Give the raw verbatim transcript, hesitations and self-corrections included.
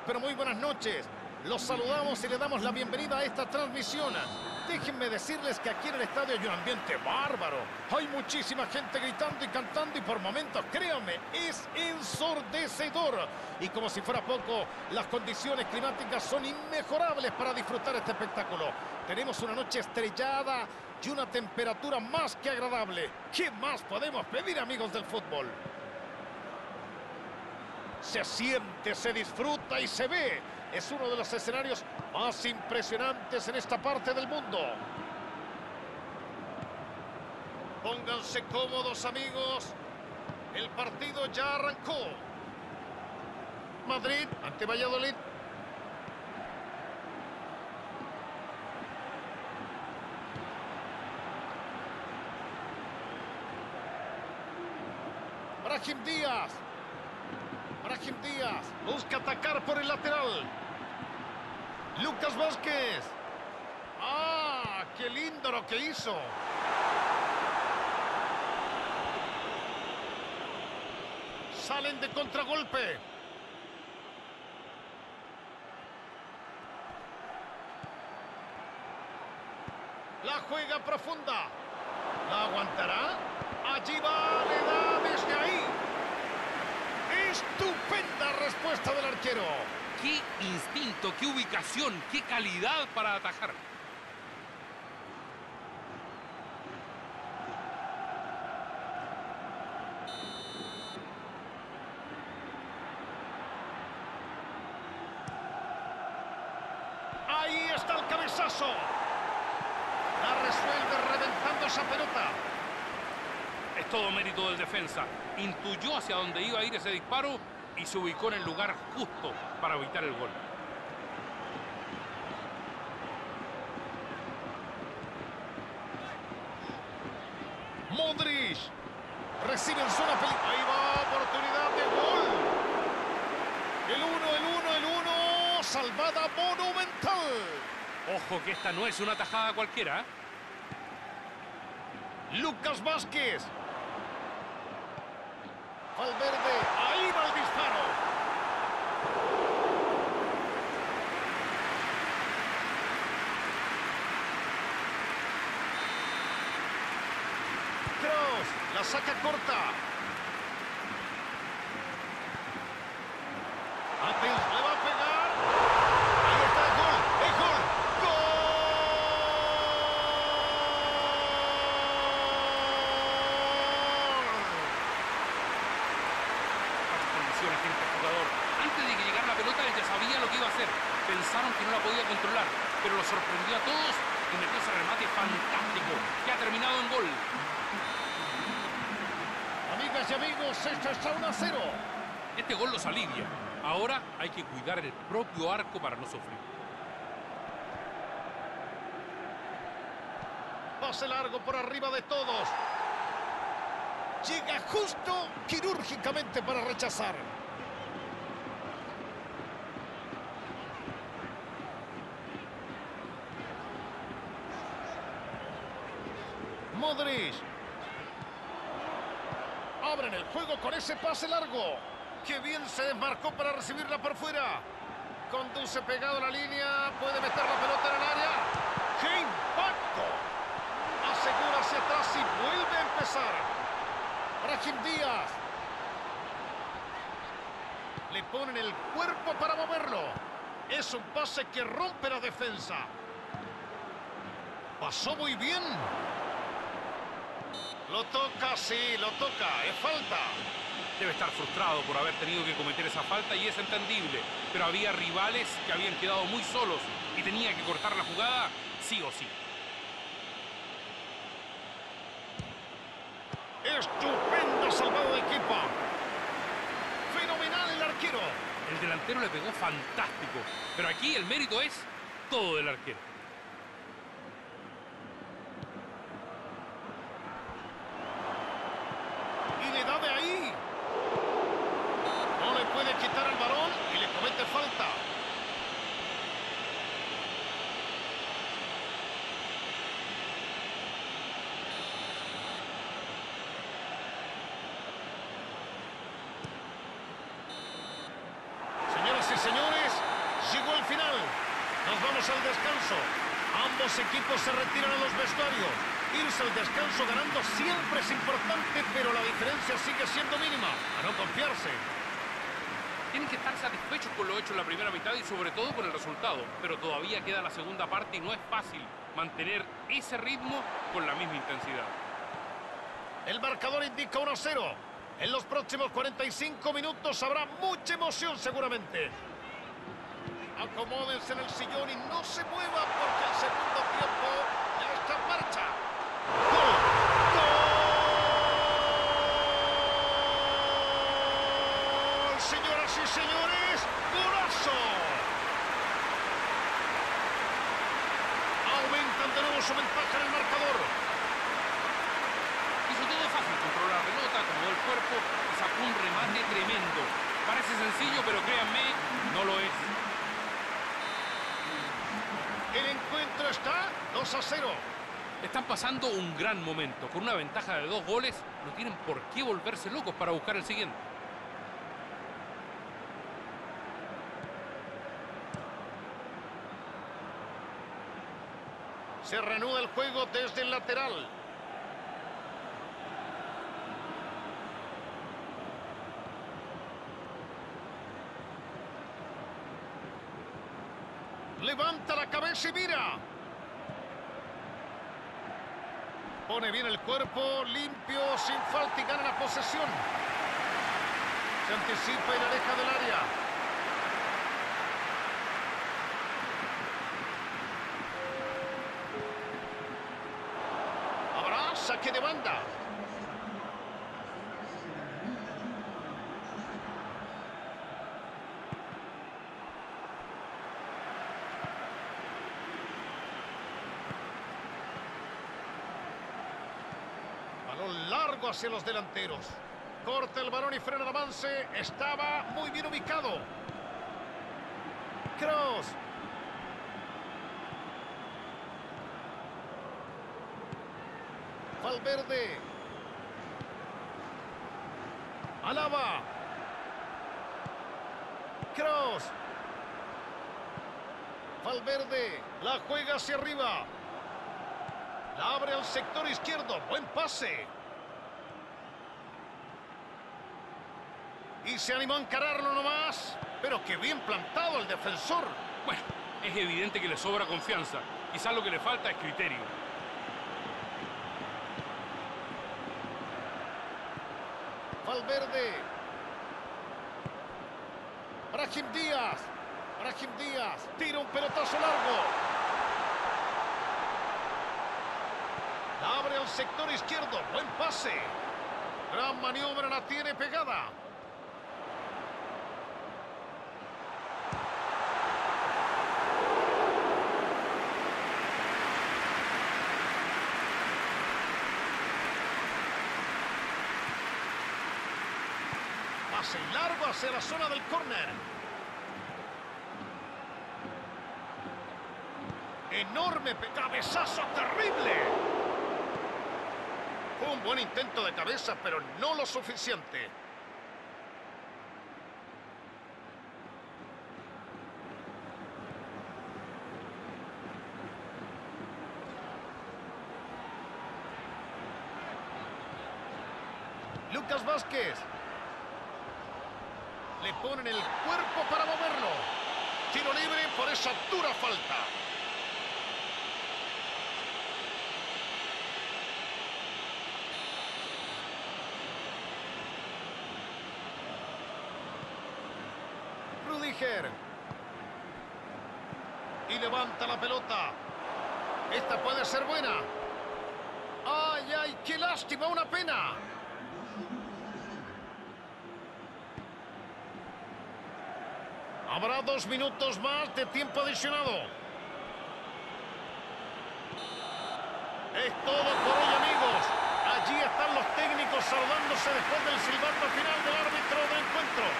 muy, pero muy buenas noches. Los saludamos y le damos la bienvenida a esta transmisión. Déjenme decirles que aquí en el estadio hay un ambiente bárbaro. Hay muchísima gente gritando y cantando y por momentos, créanme, es ensordecedor. Y como si fuera poco, las condiciones climáticas son inmejorables para disfrutar este espectáculo. Tenemos una noche estrellada y una temperatura más que agradable. ¿Qué más podemos pedir, amigos del fútbol? Se siente, se disfruta y se ve. Es uno de los escenarios más impresionantes en esta parte del mundo. Pónganse cómodos, amigos. El partido ya arrancó. Madrid ante Valladolid. Brahim Díaz. Brahim Díaz busca atacar por el lateral. Lucas Vázquez. ¡Ah! ¡Qué lindo lo que hizo! Salen de contragolpe. La juega profunda. ¿La aguantará? Allí va, le da desde ahí. ¡Estupenda respuesta del arquero! ¡Qué instinto, qué ubicación, qué calidad para atajar! ¡Ahí está el cabezazo! La resuelve reventando esa pelota. Es todo mérito del defensa. Intuyó hacia dónde iba a ir ese disparo y se ubicó en el lugar justo para evitar el gol. Modrić recibe en zona peligrosa. Ahí va, oportunidad de gol. El uno, el uno, el uno. Salvada monumental. Ojo que esta no es una tajada cualquiera. Lucas Vázquez. Valverde, ahí va el disparo. Kroos, la saca corta. Atención, le va a pegar. Ahí está el gol, el gol. Pensaron que no la podía controlar, pero lo sorprendió a todos y metió ese remate fantástico que ha terminado en gol. Amigas y amigos, esto está uno a cero. Este gol los alivia. Ahora hay que cuidar el propio arco para no sufrir. Pase largo por arriba de todos. Llega justo quirúrgicamente para rechazar. Modrić. Abren el juego con ese pase largo. ¡Qué bien se desmarcó para recibirla por fuera! Conduce pegado a la línea. Puede meter la pelota en el área. ¡Qué impacto! Asegura hacia atrás y vuelve a empezar. Brahim Díaz. Le ponen el cuerpo para moverlo. Es un pase que rompe la defensa. Pasó muy bien. Lo toca, sí, lo toca, es falta. Debe estar frustrado por haber tenido que cometer esa falta y es entendible. Pero había rivales que habían quedado muy solos y tenía que cortar la jugada sí o sí. Estupenda salvada de equipo. Fenomenal el arquero. El delantero le pegó fantástico, pero aquí el mérito es todo del arquero. Señores, llegó el final. Nos vamos al descanso. Ambos equipos se retiran a los vestuarios. Irse al descanso ganando siempre es importante, pero la diferencia sigue siendo mínima. A no confiarse. Tienen que estar satisfechos con lo hecho en la primera mitad y sobre todo con el resultado. Pero todavía queda la segunda parte y no es fácil mantener ese ritmo con la misma intensidad. El marcador indica uno a cero. En los próximos cuarenta y cinco minutos habrá mucha emoción seguramente. Acomódense en el sillón y no se mueva porque el segundo tiempo ya está en marcha. ¡Gol! ¡Gol! Señoras y señores, ¡golazo! Aumentan de nuevo su ventaja en el marcador. Controlar la pelota, acomodó el cuerpo y sacó un remate tremendo. Parece sencillo, pero créanme, no lo es. El encuentro está dos a cero. Están pasando un gran momento. Con una ventaja de dos goles, no tienen por qué volverse locos para buscar el siguiente. Se reanuda el juego desde el lateral. Levanta la cabeza y mira. Pone bien el cuerpo, limpio, sin falta y gana la posesión. Se anticipa y la aleja del área. Habrá saque de banda. Largo hacia los delanteros. Corta el balón y frena el avance. Estaba muy bien ubicado. Kroos. Valverde. Alaba. Kroos. Valverde. La juega hacia arriba. La abre al sector izquierdo. Buen pase. Y se animó a encararlo nomás, pero que bien plantado el defensor. Bueno, es evidente que le sobra confianza. Quizás lo que le falta es criterio. Valverde. Brahim Díaz. Brahim Díaz. Tira un pelotazo largo. La abre al sector izquierdo. Buen pase. Gran maniobra, la tiene pegada. Pase largo hacia la zona del córner. Enorme cabezazo, terrible. Fue un buen intento de cabeza, pero no lo suficiente. Lucas Vázquez. Le ponen el cuerpo para moverlo. Tiro libre por esa dura falta. Rudiger. Y levanta la pelota. Esta puede ser buena. ¡Ay, ay! ¡Qué lástima! ¡Una pena! Habrá dos minutos más de tiempo adicionado. Es todo por hoy, amigos. Allí están los técnicos saludándose después del silbato final del árbitro del encuentro.